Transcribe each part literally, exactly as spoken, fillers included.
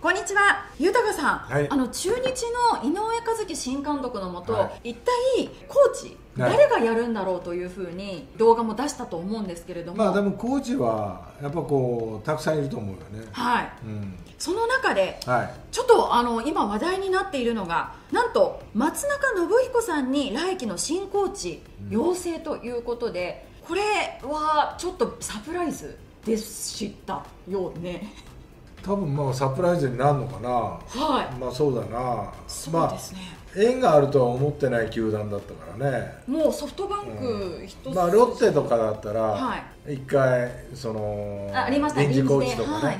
こんにちは、豊さん、はい、あの中日の井上和樹新監督のもと、はい、一体コーチ、はい、誰がやるんだろうというふうに動画も出したと思うんですけれども、まあ、多分コーチはやっぱこうたくさんいると思うよね。はい、うん、その中で、はい、ちょっとあの今話題になっているのが、なんと松中信彦さんに来季の新コーチ養成ということで、うん、これはちょっとサプライズでしたよね。多分まあサプライズになるのかな、はい、まあそうだな、そうですね、まあ、縁があるとは思ってない球団だったからね、もうソフトバンク一つ、うん、まあロッテとかだったら、一回、その臨時コーチとかね、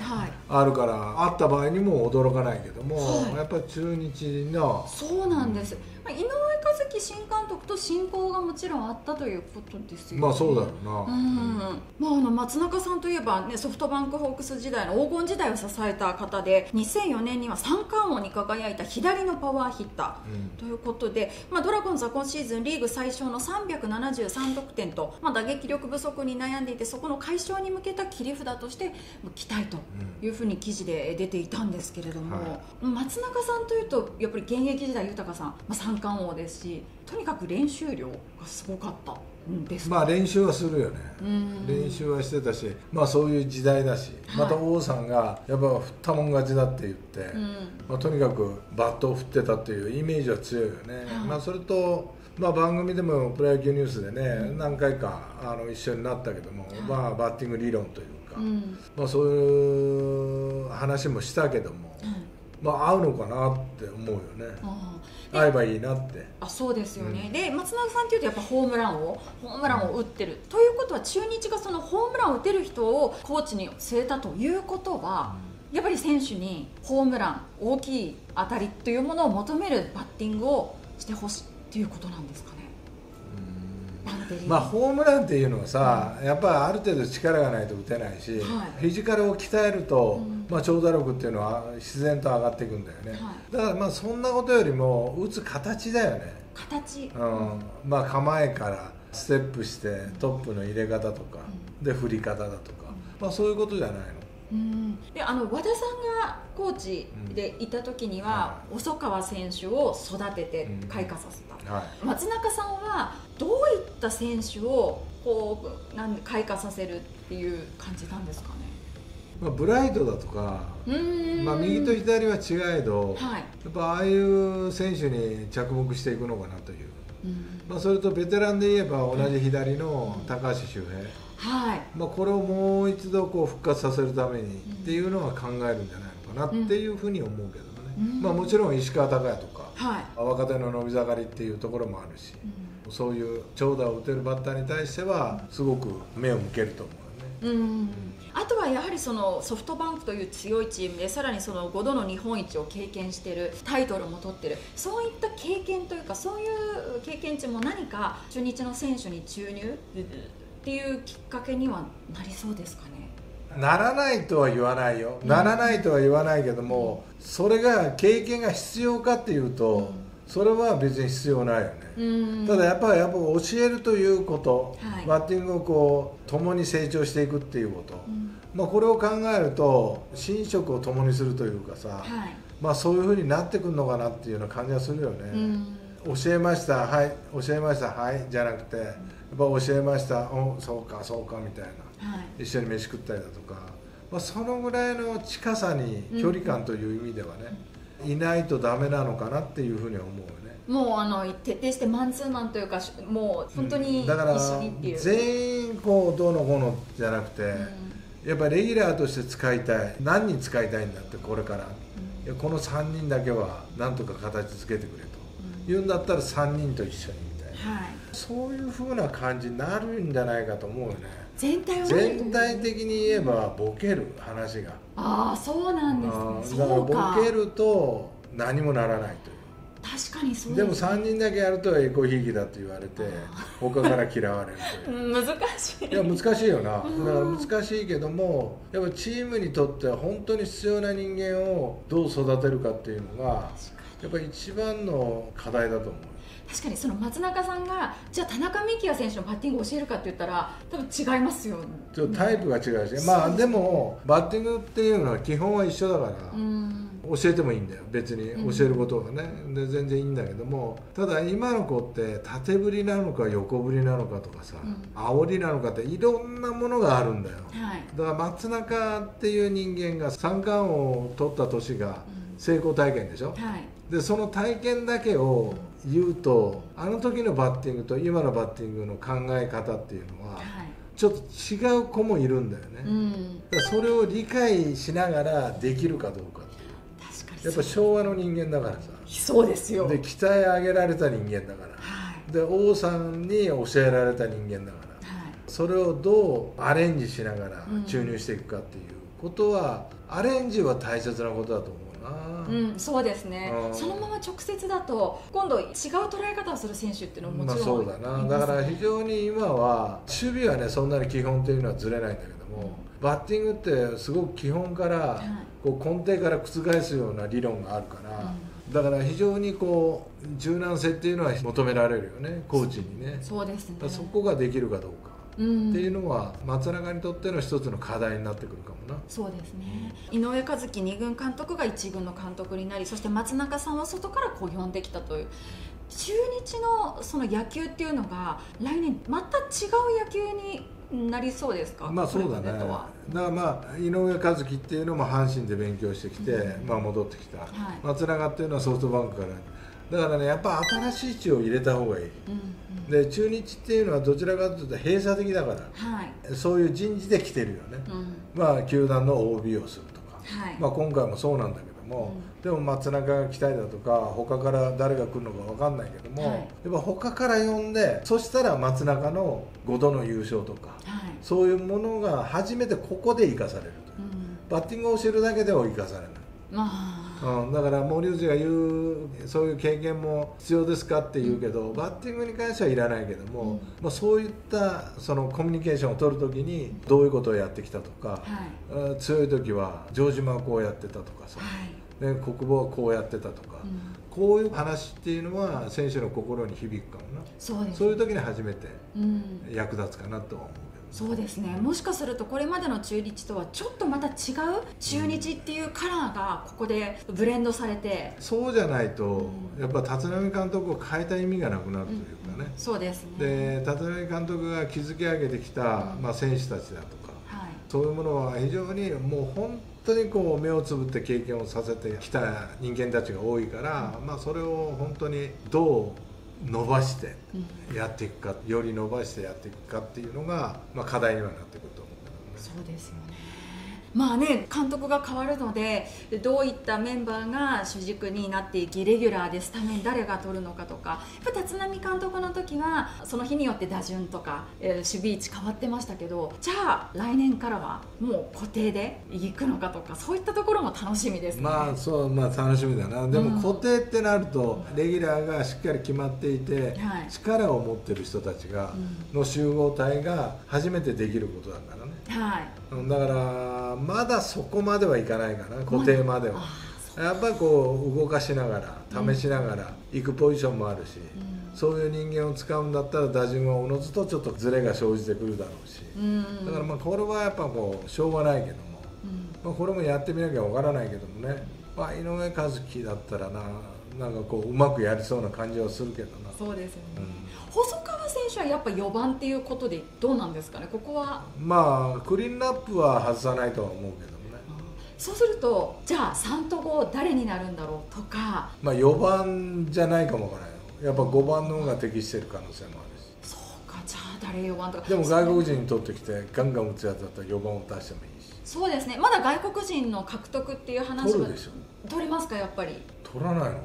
あるから、あった場合にも驚かないけども、はい、やっぱり中日の、そうなんです、うん、井上和樹新監督と親交がもちろんあったということですよね。まあそうだろうな、うん、まああの松中さんといえば、ね、ソフトバンクホークス時代の黄金時代を支えた方で、にせんよねんには三冠王に輝いた左のパワーヒッターということで、うん、まあ、ドラゴンズは今シーズンリーグ最小のさんびゃくななじゅうさんとくてんと、まあ、打撃力不足に悩んで、そこの解消に向けた切り札として期待というふうに記事で出ていたんですけれども、はい、松中さんというとやっぱり現役時代豊さん、まあ、三冠王ですし、とにかく練習量がすごかったんです。まあ練習はするよね、練習はしてたし、まあ、そういう時代だし、また王さんがやっぱ振ったもん勝ちだって言って、はい、まあ、とにかくバットを振ってたというイメージは強いよね。はい、まあそれとまあ番組でもプロ野球ニュースでね、何回かあの一緒になったけども、まあバッティング理論というか、まあそういう話もしたけども、まあ合うのかなって思うよね。合えばいいなって。あ、そうですよね。で松中さんというとやっぱホームランをホームランを打ってるということは、中日がそのホームランを打てる人をコーチに据えたということは、やっぱり選手にホームラン、大きい当たりというものを求めるバッティングをしてほしいっていうことなんですかね。まあホームランっていうのはさ、うん、やっぱりある程度力がないと打てないし、はい、フィジカルを鍛えると、うん、まあ長打力っていうのは自然と上がっていくんだよね。はい、だからまあそんなことよりも打つ形だよね。形、うん、まあ構えからステップしてトップの入れ方とか、うん、で振り方だとか、うん、まあそういうことじゃないの。うん、であの和田さんがコーチでいた時には、うん、はい、細川選手を育てて開花させた、うん、はい、松中さんはどういった選手をこうなん開花させるっていう感じなんですかね。まあ、ブライトだとか、まあ、右と左は違えど、はい、やっぱああいう選手に着目していくのかなという、うん、まあそれとベテランで言えば同じ左の高橋周平、うんうん、はい、まあこれをもう一度こう復活させるためにっていうのは考えるんじゃないのかなっていうふうに思うけどね。うん、まあもちろん石川隆也とか、はい、若手の伸び盛りっていうところもあるし、うん、そういう長打を打てるバッターに対してはすごく目を向けると思うよね。うんうん、あとはやはりそのソフトバンクという強いチームで、さらにそのごどの日本一を経験している、タイトルも取っている、そういった経験というか、そういう経験値も何か中日の選手に注入っていうきっかけにはなりそうですかね。ならないとは言わないよ、うん、ならないとは言わないけども、うん、それが経験が必要かっていうと、うん、それは別に必要ないよね。うん、ただやっぱりやっぱ教えるということ、はい、バッティングをこう共に成長していくっていうこと、うん、まあこれを考えると寝食を共にするというかさ、はい、まあそういうふうになってくるのかなっていうような感じがするよね。うん、教えました、はい、教えました、はいじゃなくて、うん、やっぱ教えました、おそうかそうかみたいな、はい、一緒に飯食ったりだとか、まあ、そのぐらいの近さに距離感という意味ではね、うん、いないとダメなのかなっていうふうに思うよね。もうあの徹底してマンツーマンというか、もう本当に、うん、だから全員こうどうのこうのじゃなくて、うん、やっぱりレギュラーとして使いたい、何人使いたいんだってこれから、うん、このさんにんだけはなんとか形つけてくれと、うん、言うんだったらさんにんと一緒にみたいな、はい、そういうふうな感じになるんじゃないかと思うよね。全体を全体的に言えばボケる話が、ああそうなんですね。だからボケると何もならないという。確かにそうですね。でもさんにんだけやるとエコひいきだって言われて他から嫌われる難しい。いや難しいよな。だから難しいけども、やっぱチームにとっては本当に必要な人間をどう育てるかっていうのがやっぱり一番の課題だと思う。確かにその松中さんがじゃあ田中幹也選手のバッティングを教えるかって言ったら多分違いますよね。ちょっとタイプが違うし、まあでもバッティングっていうのは基本は一緒だから、うん、教えてもいいんだよ、別に教えることがね、うん、で全然いいんだけども、ただ今の子って縦振りなのか横振りなのかとかさ、うん、煽りなのかっていろんなものがあるんだよ、はい、だから松中っていう人間が三冠王を取った年が成功体験でしょ、うん、はい、でその体験だけを言うと、あの時のバッティングと今のバッティングの考え方っていうのは、はい、ちょっと違う子もいるんだよね、うん、だからそれを理解しながらできるかどうかっていう。確かにやっぱ昭和の人間だからさ、そうですよ。で鍛え上げられた人間だから、はい、で王さんに教えられた人間だから、はい、それをどうアレンジしながら注入していくかっていうことは、うん、アレンジは大切なことだと思う。うん、そうですね、そのまま直接だと今度違う捉え方をする選手っていうのももちろんそうだな。だから非常に今は守備はね、そんなに基本というのはずれないんだけども、バッティングってすごく基本からこう根底から覆すような理論があるから、うん、だから非常にこう柔軟性っていうのは求められるよね、コーチにね。そうですね。そこができるかどうかっていうのは松中にとっての一つの課題になってくるかもな。そうですね、うん、井上和樹に軍監督がいち軍の監督になり、そして松中さんは外からこう呼んできたという。中日のその野球っていうのが来年また違う野球になりそうですか。まあそうだね。だからまあ井上和樹っていうのも阪神で勉強してきて、うん、まあ戻ってきた、はい、松中っていうのはソフトバンクからだからね、やっぱ新しい血を入れた方がいい、うんうん、で中日っていうのはどちらかというと閉鎖的だから、はい、そういう人事で来てるよね、うん、まあ球団の オービー をするとか、はい、まあ今回もそうなんだけども、うん、でも松中が来たりだとか他から誰が来るのか分かんないけども、はい、やっぱ他から呼んで、そしたら松中のごどの優勝とか、はい、そういうものが初めてここで生かされるという、うん、バッティングを知るだけでは生かされない。うん、だから森内が言うそういう経験も必要ですかって言うけど、バッティングに関してはいらないけども、うん、まあそういったそのコミュニケーションを取るときにどういうことをやってきたとか、はい、強い時は城島はこうやってたとかさ、はい、国防はこうやってたとか、うん、こういう話っていうのは選手の心に響くかもな。そうです。そういう時に初めて役立つかなとは思う。そうですね、もしかするとこれまでの中日とはちょっとまた違う中日っていうカラーがここでブレンドされて、そうじゃないとやっぱ立浪監督を変えた意味がなくなるというかね、うん、そうですね。で立浪監督が築き上げてきた、まあ、選手たちだとか、はい、そういうものは非常にもう本当にこう目をつぶって経験をさせてきた人間たちが多いから、うん、まあそれを本当にどう伸ばしてやっていくか、より伸ばしてやっていくかっていうのが、まあ、課題にはなってくると思う、ね、そうですよね。まあね、監督が変わるのでどういったメンバーが主軸になっていき、レギュラーでスタメン誰が取るのかとか、やっぱ立浪監督の時はその日によって打順とか、えー、守備位置変わってましたけど、じゃあ来年からはもう固定で行くのかとか、そういったところも楽しみですね。まあそう、まあ楽しみだな。でも固定ってなると、うん、レギュラーがしっかり決まっていて、はい、力を持ってる人たちが、うん、の集合体が初めてできることだからね。はい、だからまだそこまではいかないかな、固定までは。やっぱりこう動かしながら試しながら行くポジションもあるし、うん、そういう人間を使うんだったら打順はおのずとちょっとずれが生じてくるだろうし、うん、だからまあこれはやっぱこうしょうがないけども、うん、まあこれもやってみなきゃわからないけどもね、まあ、井上和樹だったらな、なんかこううまくやりそうな感じはするけどな。そうですよね、うん、細川選手はやっぱよばんっていうことでどうなんですかね、ここは。まあクリーンアップは外さないとは思うけどもね、うん、そうするとじゃあさんとご誰になるんだろうとか、まあよばんじゃないかもわからないよ、やっぱごばんの方が適してる可能性もあるし、そうか、じゃあ誰よばんとか。でも外国人にとってきてガンガン打つやつだったらよばんを出してもいいし。そうですね、まだ外国人の獲得っていう話は取るでしょ。取れますか、やっぱり取らないのかな。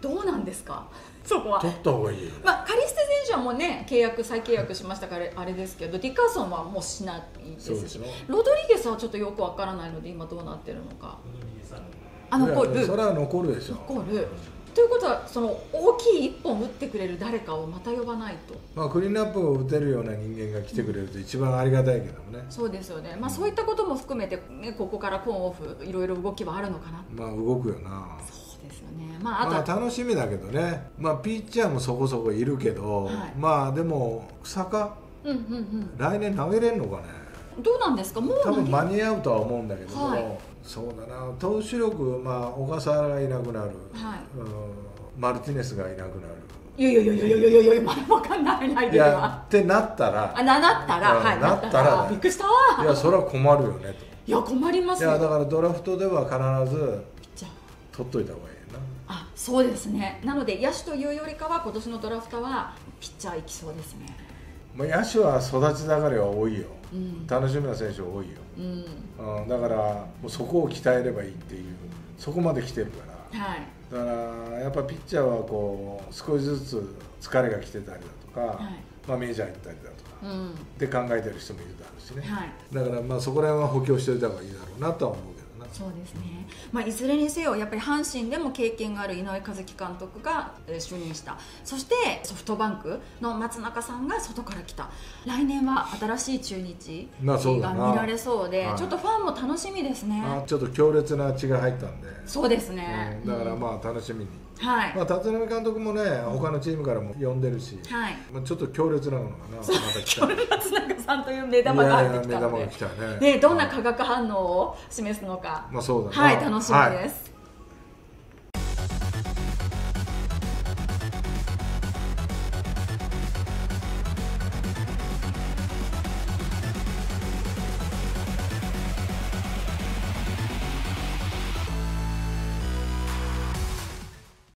どうなんですか、そこは。取った方がいいよね。まあカリステ選手はもうね、契約再契約しましたからあれですけど、ディカーソンはもうしないですし、ロドリゲスはちょっとよくわからないので今どうなってるのか。ロドリゲスはあ残る。それは残るでしょ。残る。ということはその大きい一本打ってくれる誰かをまた呼ばないと。まあクリーンアップを打てるような人間が来てくれると一番ありがたいけどもね。そうですよね。まあそういったことも含めて、ね、ここからコンオフいろいろ動きはあるのかな。まあ動くよな。そうですよね。まあ、あとまあ楽しみだけどね、まあ、ピッチャーもそこそこいるけど、はい、まあでも草加、うんうんうん、来年投げれるのかね。どうなんですか。もう多分間に合うとは思うんだけども、はい、そうだな、投手力、まあ、小笠原がいなくなる、はい、うん、マルティネスがいなくなる。いやいやいやいやいやいやいや、まだ分かんないないではってなったら、あなったら、はい、なったらびっくりした。いやそれは困るよねと。いや困りますよ。いやだからドラフトでは必ず取っといた方がいいな。あ、そうですね。なので野手というよりかは今年のドラフトはピッチャー行きそうですね。まあ、野手は育ち盛りは多いよ、うん、楽しみな選手は多いよ、うんうん、だからもうそこを鍛えればいいっていう、そこまで来てるから、はい、だからやっぱピッチャーはこう少しずつ疲れが来てたりだとか、はい、まあ、メジャー行ったりだとか、うん、って考えてる人もいるだろうしね、はい、だからまあそこら辺は補強しておいた方がいいだろうなとは思うけど。そうですね、まあ、いずれにせよやっぱり阪神でも経験がある井上和樹監督が就任した、そしてソフトバンクの松中さんが外から来た、来年は新しい中日が見られそうで、ちょっとファンも楽しみですね。あ、ちょっと強烈な血が入ったんで。そうですね、うん、だからまあ楽しみに、うん、はい、まあ、立浪監督もね、他のチームからも呼んでるし、はい、まあ、ちょっと強烈なのかな、また来た、ね、松中さんという目玉が入ってきたので、いやいや目玉が来たね。でどんな化学反応を示すのか、まあそうだね、はい、楽しみです。はい。